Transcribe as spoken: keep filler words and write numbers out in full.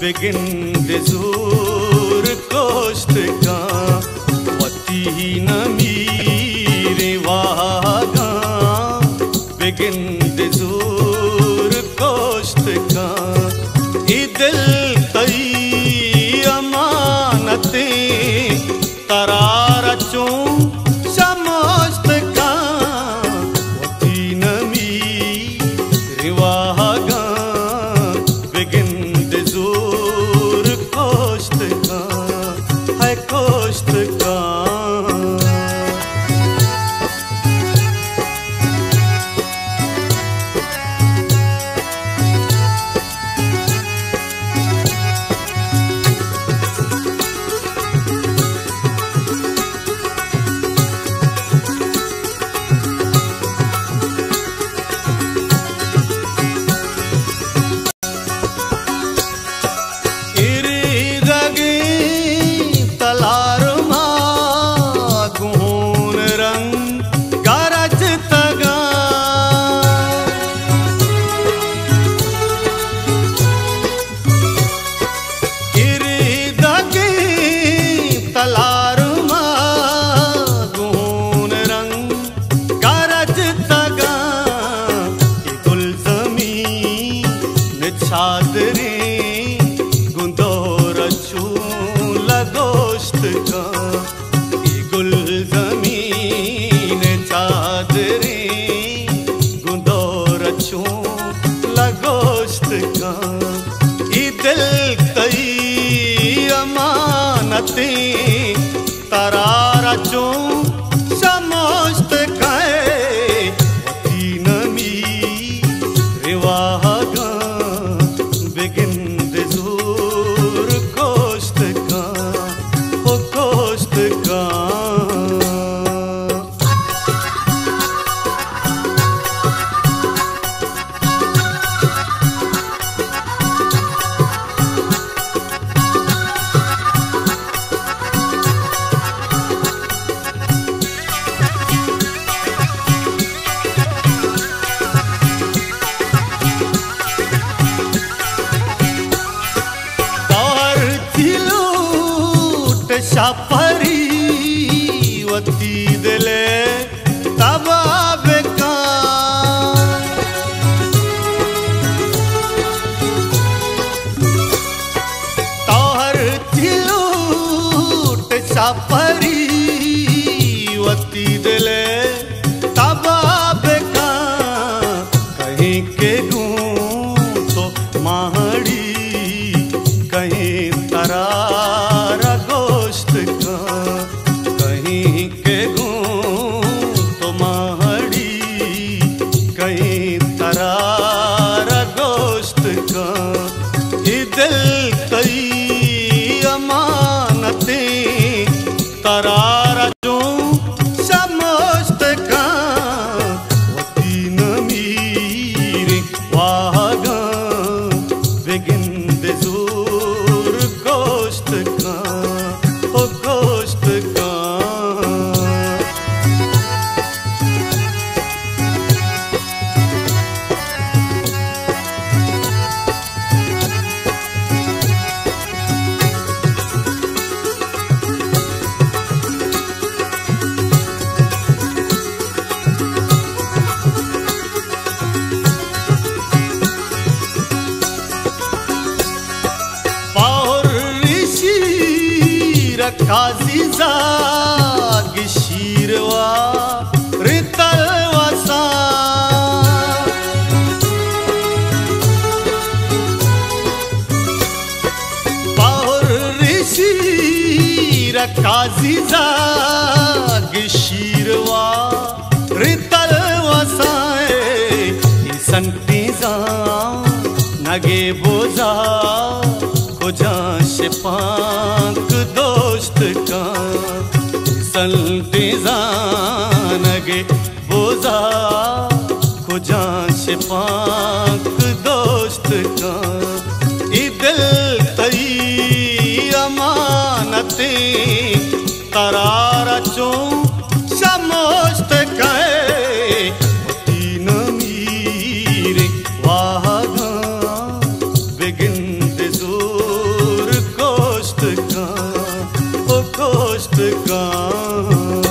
بگند زور کشت کا وطی نمیر واگا بگند زور کشت کا ای دل تی امانتیں ترار چون سمجھت کا وطی نمیر واگا بگند زور کشت کا ہے کشت کا तरारा चों समस्त गए वती नमी रिवागा बिगिंद जोर कोष्ट का ओ कोष्ट का शापरी वती दिले तबाब का तोहर चिलूट शापरी वती दिले तबाब का कहीं के गूं तो माहड़ी कहीं तरारा गोश्त का कहीं के गूं तो माहड़ी कहीं तरारा गोश्त का दिल कई अमानतें तरारा चूं समस्त का वती नमीर वागा बिगिंद जोर कोष्ट का ओ कोष्ट का काजी जाग शीरवा रितलवासा पाहुर ऋषि काजी जाग शीरवा रितलवासा संती जा नगे बोझा खोजा शिपांक दोस्त का संतेजान गे बोझा खोजा शिपांक दोस्त का दिल तई अमानते तरारा चों समस्त गए वती नमीर वागा बिगिंद जोर गाँव।